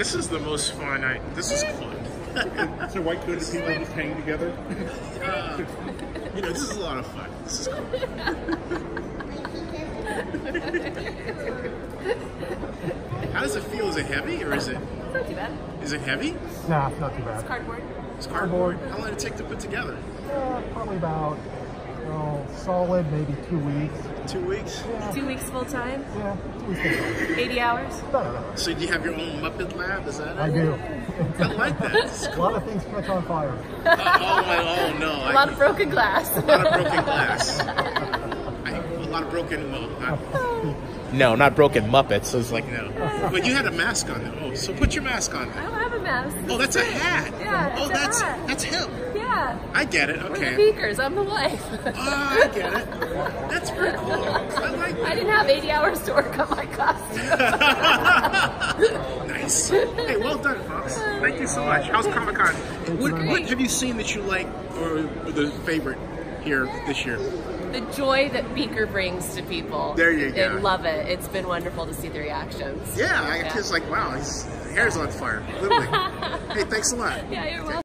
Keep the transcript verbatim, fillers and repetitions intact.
This is the most fun. I, this is fun. So white coated people just hang together? Uh, you know, this is a lot of fun. This is cool. How does it feel? Is it heavy or is it? It's not too bad. Is it heavy? Nah, it's not too bad. It's cardboard. It's cardboard. How long did it take to put together? Uh, probably about well, solid, maybe two weeks. Two weeks? Yeah. Two weeks full time? Yeah. eighty hours? No, no, no. So do you have your own Muppet lab? Is that it? I do. I like that. It's cool. A lot of things catch on fire. Uh, oh, my, oh, no. A I, lot of broken glass. A lot of broken glass. I, a lot of broken, well, not, no, not broken Muppets. So it's like, no. But you had a mask on, though. Oh, so put your mask on. Then. I don't have a mask. Oh, that's a hat. Yeah, oh, that's, hat. that's him. Yeah. I get it. Okay. We're the Beakers. I'm the wife. Oh, I get it. That's pretty cool. I like that. I didn't have eighty hours to work on my costume. Nice. Hey, well done, folks. Thank you so much. How's Comic Con? What, what have you seen that you like, or the favorite here this year? The joy that Beaker brings to people. There you go. They love it. It's been wonderful to see the reactions. Yeah, yeah. I, it's like, wow, his hair's on fire. Literally. Hey, thanks a lot. Yeah, you're welcome.